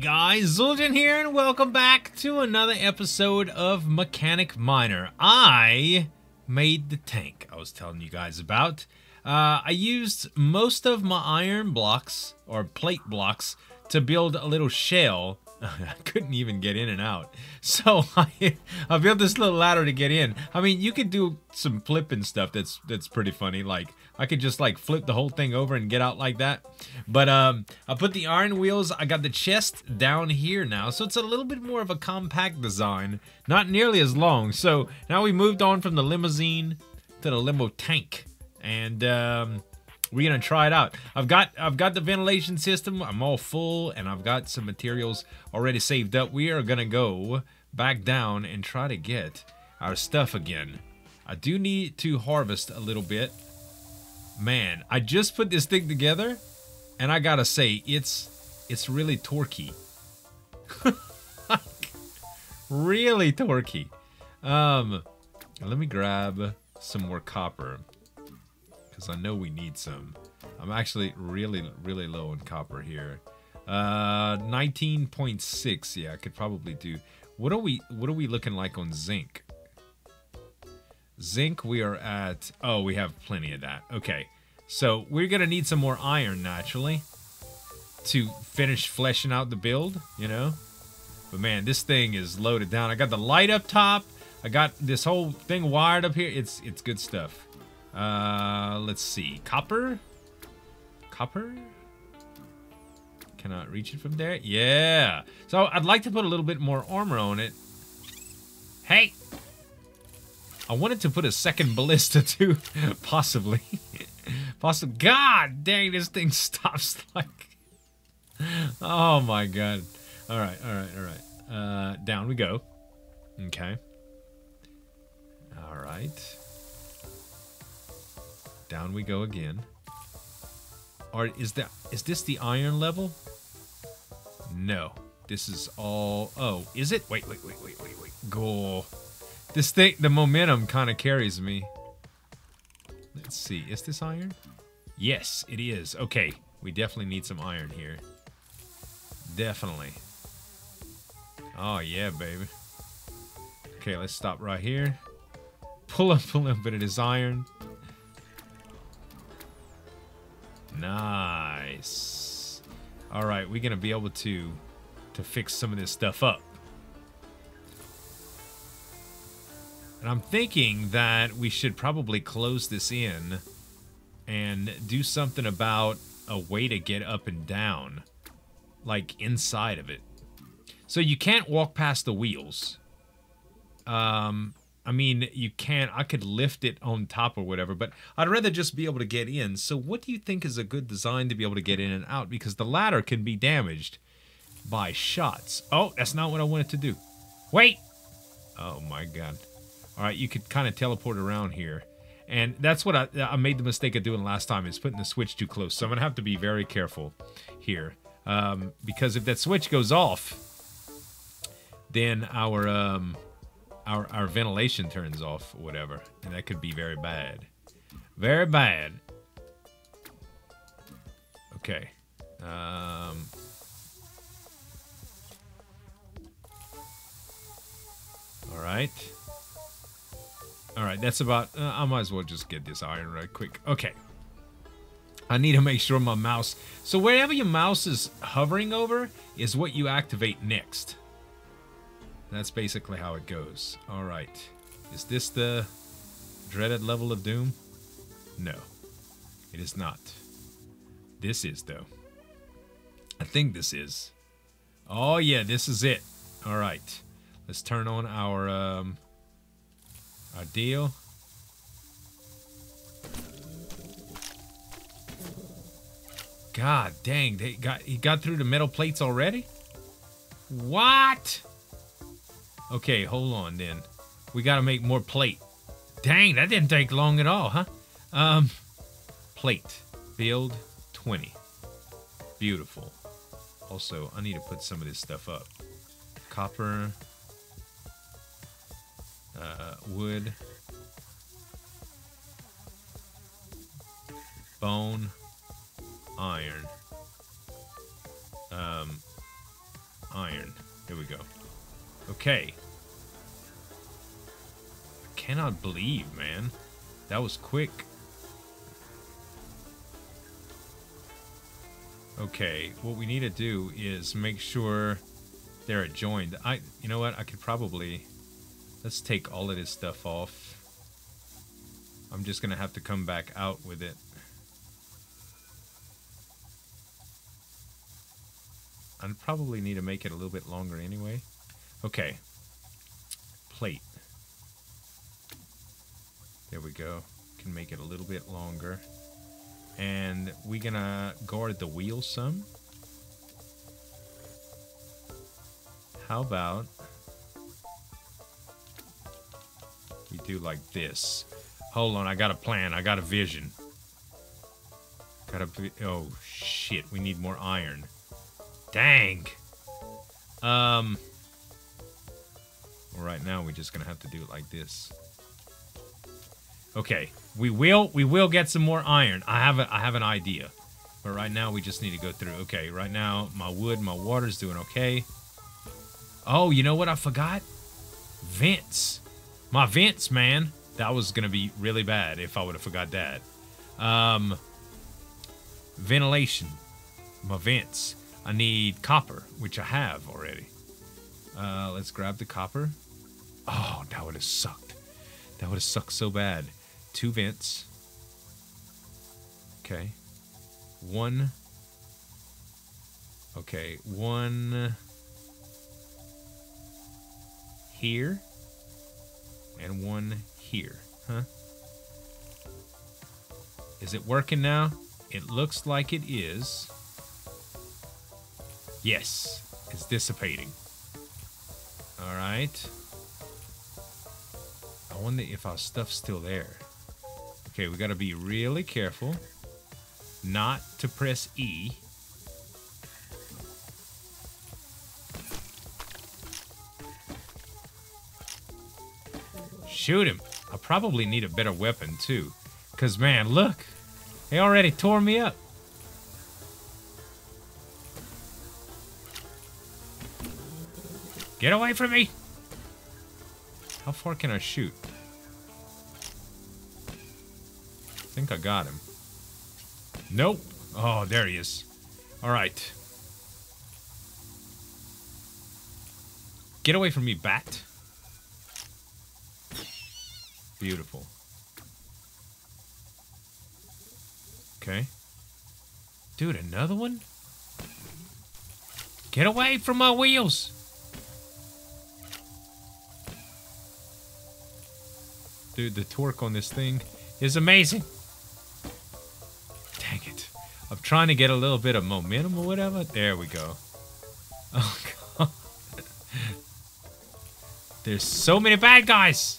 guys, Zueljin here, and welcome back to another episode of Mechanic Miner. I made the tank I was telling you guys about. I used most of my iron blocks, or plate blocks, to build a little shell. I couldn't even get in and out. So I built this little ladder to get in. I mean, you could do some flipping stuff that's pretty funny. Like, I could just like flip the whole thing over and get out like that. But I put the iron wheels. I got the chest down here now. So it's a little bit more of a compact design. Not nearly as long. So now we moved on from the limousine to the limo tank. And we're gonna try it out. I've got the ventilation system. I'm all full, and I've got some materials already saved up. We are gonna go back down and try to get our stuff again. I do need to harvest a little bit. Man, I just put this thing together, and I gotta say, it's really torquey. Really torquey. Let me grab some more copper. I know we need some. I'm actually really low on copper here. 19.6. Yeah, I could probably do. What are we looking like on zinc? Zinc we are at, oh, we have plenty of that. Okay, so we're gonna need some more iron naturally to finish fleshing out the build, you know. But man, this thing is loaded down. I got the light up top. I got this whole thing wired up here. It's good stuff. Let's see. Copper? Cannot reach it from there. Yeah. So I'd like to put a little bit more armor on it. Hey! I wanted to put a second ballista too. Possibly. Possibly. God dang, this thing stops like... Oh my god. Alright, alright, alright. Down we go. Okay. Alright. Down we go again. Or is this the iron level? No. This is all, oh, is it? Wait. Go. This thing, the momentum kind of carries me. Let's see. Is this iron? Yes, it is. Okay. We definitely need some iron here. Definitely. Oh yeah, baby. Okay, let's stop right here. Pull up a little bit of this iron. Nice. All right, we're gonna be able to fix some of this stuff up, and I'm thinking that we should probably close this in and do something about a way to get up and down, like inside of it. So you can't walk past the wheels. I mean, you can. I could lift it on top or whatever, but I'd rather just be able to get in. So what do you think is a good design to be able to get in and out? Because the ladder can be damaged by shots. Oh, that's not what I wanted to do. Wait! Oh, my God. All right, you could kind of teleport around here. And that's what I made the mistake of doing last time, is putting the switch too close. So I'm going to have to be very careful here. Because if that switch goes off, then Our ventilation turns off or whatever, and that could be very bad. Very bad. Okay. Alright. Alright, that's about... I might as well just get this iron right quick. Okay. I need to make sure my mouse... So wherever your mouse is hovering over is what you activate next. That's basically how it goes. All right. Is this the dreaded level of doom? No, it is not. This is, though. I think this is. Oh, yeah, this is it. All right. Let's turn on our deal. God dang, he got through the metal plates already? What? Okay, hold on then. We gotta make more plate. Dang, that didn't take long at all, huh? Plate. Build 20. Beautiful. Also, I need to put some of this stuff up. Copper. Wood. Bone. Iron. iron. Here we go. Okay. I cannot believe, man. That was quick. Okay, what we need to do is make sure they're adjoined. You know what? I could probably... Let's take all of this stuff off. I'm just going to have to come back out with it. I'd probably need to make it a little bit longer anyway. Okay. Plate. There we go. Can make it a little bit longer. And we're going to guard the wheel some. How about we do like this. Hold on, I got a plan. I got a vision. Oh, shit. We need more iron. Dang. Right now, we're just going to have to do it like this. Okay, we will get some more iron. I have an idea, but right now we just need to go through. Okay, right now my wood, my water's doing okay. Oh, you know what I forgot? Vents. My vents, man. That was gonna be really bad if I would have forgot that. Ventilation. My vents. I need copper, which I have already. Let's grab the copper. Oh, that would have sucked. That would have sucked so bad. 2 vents. Okay. 1. Okay, 1 here and 1 here, huh? Is it working now? It looks like it is. Yes, it's dissipating. All right. I wonder if our stuff's still there. Okay, we gotta be really careful not to press E. Shoot him. I probably need a better weapon too. Cause man, look. They already tore me up. Get away from me. How far can I shoot? I think I got him. Nope. Oh, there he is. All right. Get away from me, bat. Beautiful. Okay. Dude, another one? Get away from my wheels. Dude, the torque on this thing is amazing. Dang it. I'm trying to get a little bit of momentum or whatever. There we go. Oh, God. There's so many bad guys.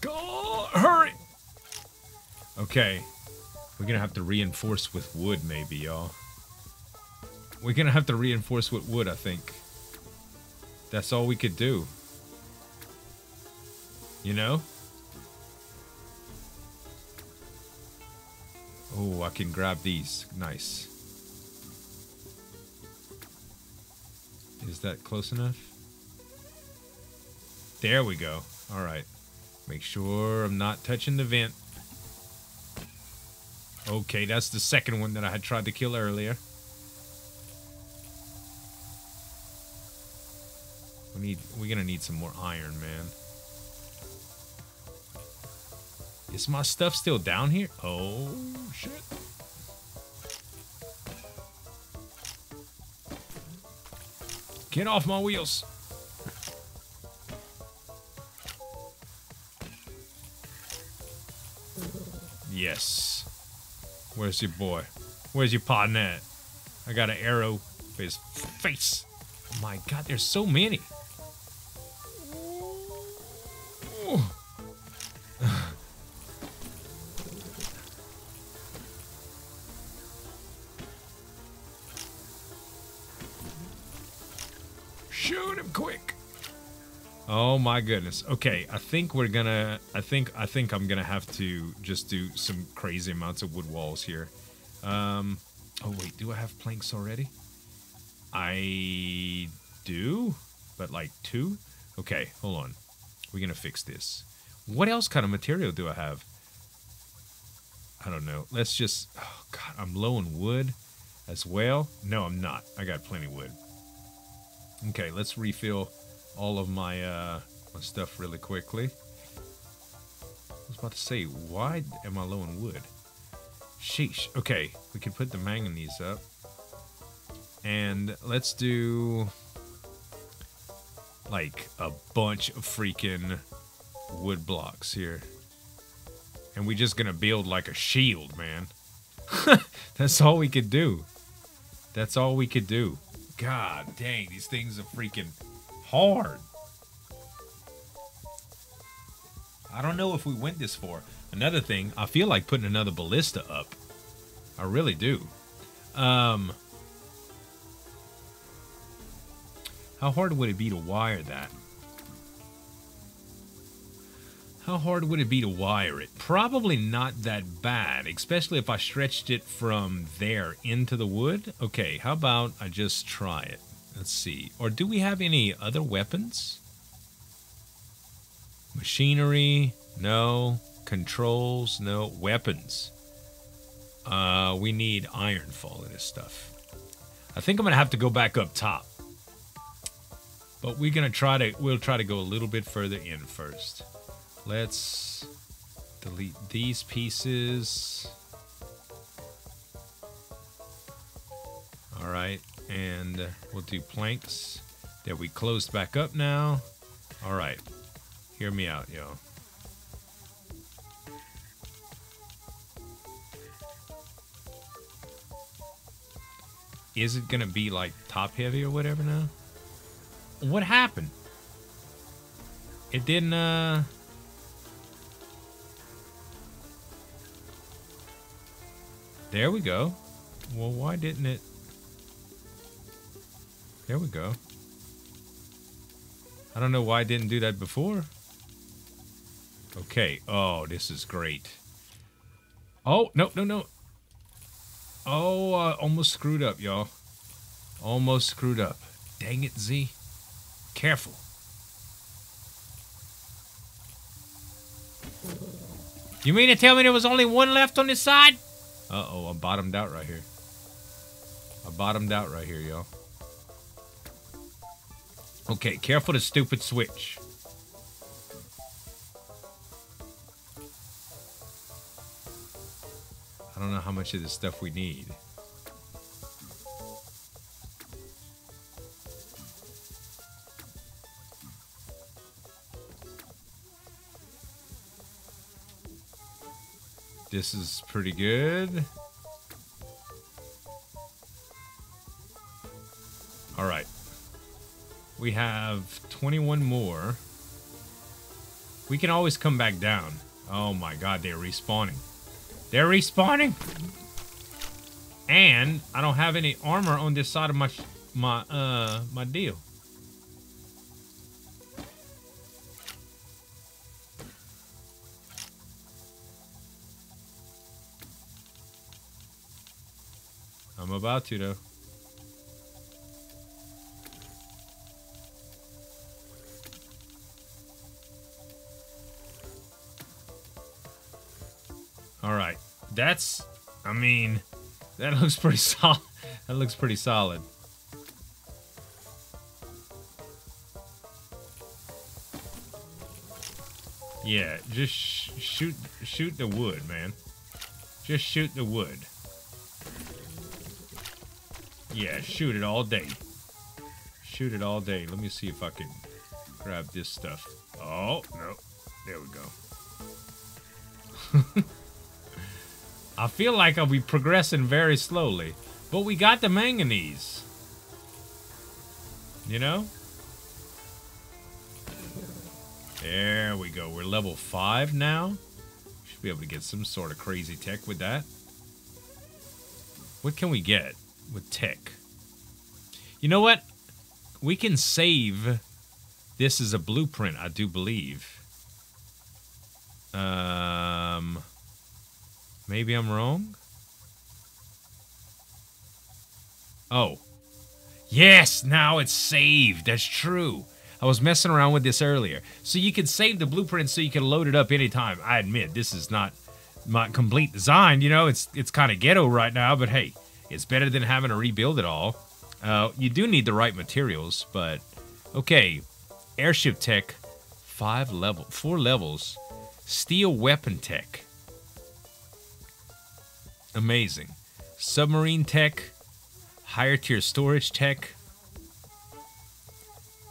Go! Hurry! Okay. We're gonna have to reinforce with wood, maybe, y'all. We're gonna have to reinforce with wood, I think. That's all we could do. You know? Oh, I can grab these. Nice. Is that close enough? There we go. Alright. Make sure I'm not touching the vent. Okay, that's the second one that I had tried to kill earlier. We're gonna need some more iron, man. Is my stuff still down here? Oh, shit. Get off my wheels. Yes. Where's your boy? Where's your partner at? I got an arrow for his face. Oh my God, there's so many. Shoot him quick. Oh my goodness. Okay, I think I'm gonna have to just do some crazy amounts of wood walls here. Oh wait, do I have planks already? I do, but like 2. Okay, hold on. We're gonna fix this. What else kind of material do I have? I don't know. Let's just... Oh god, I'm low on wood as well. No, I'm not. I got plenty of wood. Okay, let's refill all of my my stuff really quickly. I was about to say, why am I low on wood? Sheesh. Okay, we can put the manganese up. And let's do... like a bunch of freaking wood blocks here. And we're just gonna build like a shield, man. That's all we could do. That's all we could do. God dang, these things are freaking hard. I don't know if we went this far. Another thing, I feel like putting another ballista up. I really do. How hard would it be to wire that? How hard would it be to wire it? Probably not that bad, especially if I stretched it from there into the wood. Okay, how about I just try it? Let's see. Or do we have any other weapons? Machinery? No. Controls? No. Weapons. We need iron for all of this stuff. I think I'm gonna have to go back up top. But we're gonna we'll try to go a little bit further in first. Let's delete these pieces. All right, and we'll do planks. There, we closed back up now. All right, hear me out, y'all. Is it gonna be like top heavy or whatever now? What happened? It didn't, There we go. Well, why didn't it? There we go. I don't know why I didn't do that before. Okay. Oh, this is great. Oh, no, no, no. Oh, almost screwed up, y'all. Almost screwed up. Dang it, Z. Careful. You mean to tell me there was only 1 left on this side? Uh-oh, I bottomed out right here. I bottomed out right here, y'all. Okay, careful the stupid switch. I don't know how much of this stuff we need. This is pretty good. All right. We have 21 more. We can always come back down. Oh my god, they're respawning. They're respawning! And I don't have any armor on this side of my deal. I'm about to, though. Alright. That's... I mean... That looks pretty solid. That looks pretty solid. Yeah, just shoot the wood, man. Just shoot the wood. Yeah, shoot it all day. Shoot it all day. Let me see if I can grab this stuff. Oh, no. There we go. I feel like I'll be progressing very slowly. But we got the manganese. You know? There we go. We're level 5 now. Should be able to get some sort of crazy tech with that. What can we get? With tech. You know what? We can save This is a blueprint, I do believe. Maybe I'm wrong? Oh. Yes, now it's saved. That's true. I was messing around with this earlier. So you can save the blueprint so you can load it up anytime. I admit, this is not my complete design. You know, it's kind of ghetto right now, but hey, it's better than having to rebuild it all. You do need the right materials, but... Okay, airship tech, 4 levels. Steel weapon tech. Amazing. Submarine tech. Higher tier storage tech.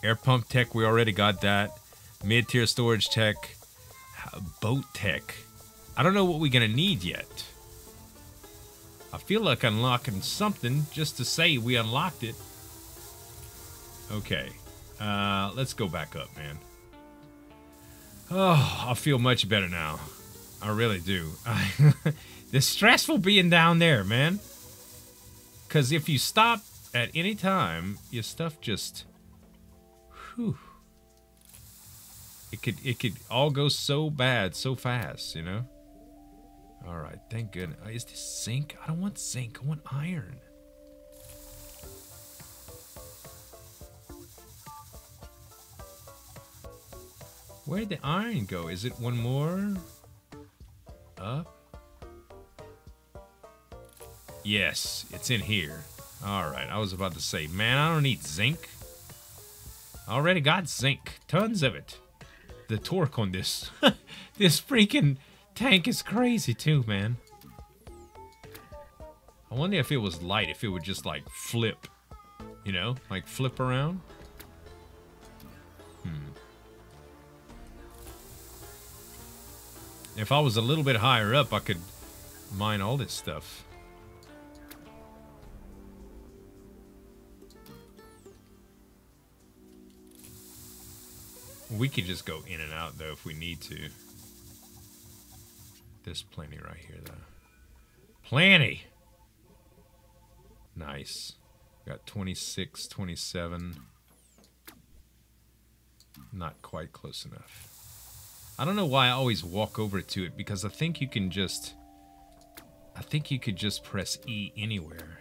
Air pump tech, we already got that. Mid tier storage tech. Boat tech. I don't know what we're going to need yet. I feel like unlocking something just to say we unlocked it. Okay. Let's go back up, man. Oh, I feel much better now. I really do. It's stressful being down there, man. Because if you stop at any time, your stuff just... Whew. It could all go so bad, so fast, you know? Alright, thank goodness. Is this zinc? I don't want zinc. I want iron. Where'd the iron go? Is it one more? Up? Yes, it's in here. Alright, I was about to say, man, I don't need zinc. I already got zinc. Tons of it. The torque on this. This freaking tank is crazy too, man. I wonder if it was light, if it would just like flip. You know, like flip around. If I was a little bit higher up, I could mine all this stuff. We could just go in and out, though, if we need to. There's plenty right here, though. Plenty! Nice. Got 26, 27. Not quite close enough. I don't know why I always walk over to it, because I think you can just... I think you could just press E anywhere.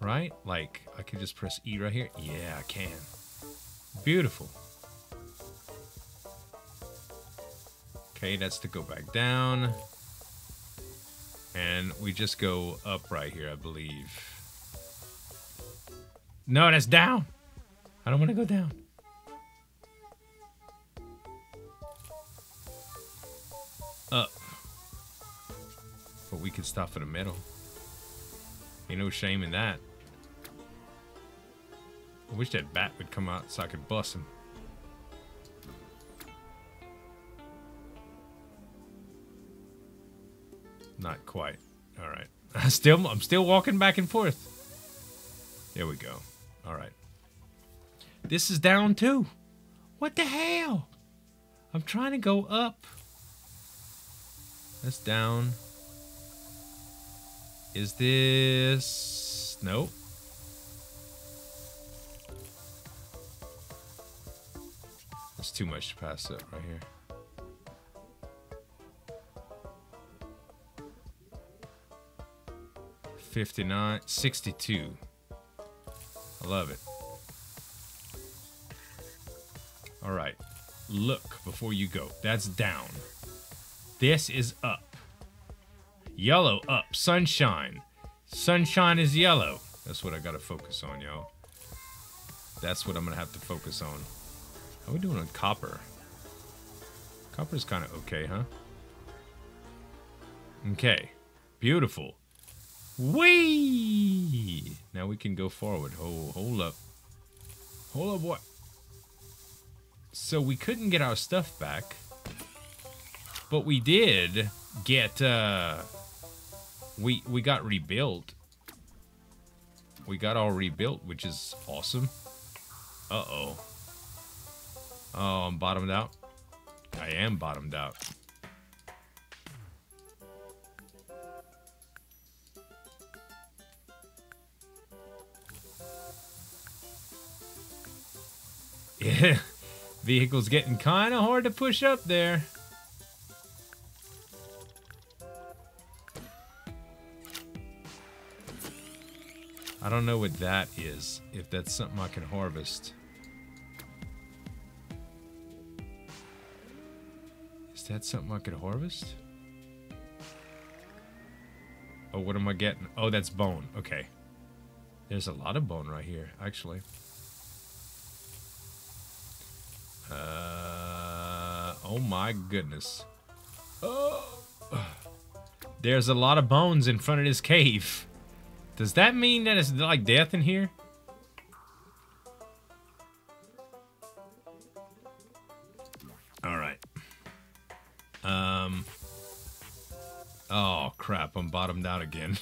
Right? Like, I could just press E right here? Yeah, I can. Beautiful. Okay, that's to go back down. And we just go up right here, I believe. No, that's down. I don't want to go down. Up. But we can stop in the middle. Ain't no shame in that. I wish that bat would come out so I could bust him. Not quite. All right. I'm still walking back and forth. There we go. All right. This is down too. What the hell? I'm trying to go up. That's down. Is this... Nope. That's too much to pass up right here. $59.62. I love it. All right. Look before you go. That's down. This is up. Yellow up. Sunshine. Sunshine is yellow. That's what I got to focus on, y'all. That's what I'm going to have to focus on. How are we doing on copper? Copper's kind of okay, huh? Okay. Beautiful. Whee! Now we can go forward. Oh, hold up. Hold up, what? So we couldn't get our stuff back. But we did get, we got rebuilt. We got all rebuilt, which is awesome. Uh-oh. Oh, I'm bottomed out. I am bottomed out. Yeah, vehicle's getting kind of hard to push up there. I don't know what that is, if that's something I can harvest. Is that something I could harvest? Oh, what am I getting? Oh, that's bone. Okay. There's a lot of bone right here, actually. Oh my goodness. Oh. There's a lot of bones in front of this cave. Does that mean that it's like death in here? All right. Oh crap, I'm bottomed out again.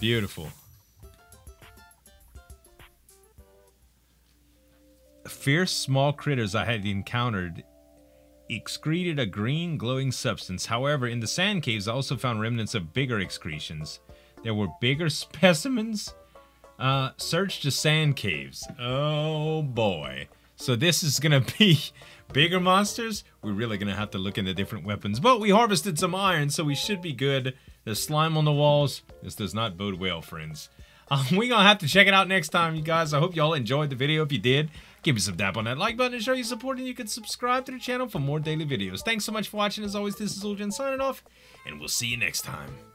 Beautiful. Fierce small critters I had encountered excreted a green glowing substance. However, in the sand caves I also found remnants of bigger excretions. There were bigger specimens. Search the sand caves. Oh boy. So this is gonna be bigger monsters. We're really gonna have to look into different weapons. But we harvested some iron, so we should be good. There's slime on the walls. This does not bode well, friends. We're gonna have to check it out next time, you guys. I hope y'all enjoyed the video. If you did, give me some dap on that like button and show your support, and you can subscribe to the channel for more daily videos. Thanks so much for watching. As always, this is Ulgen signing off, and we'll see you next time.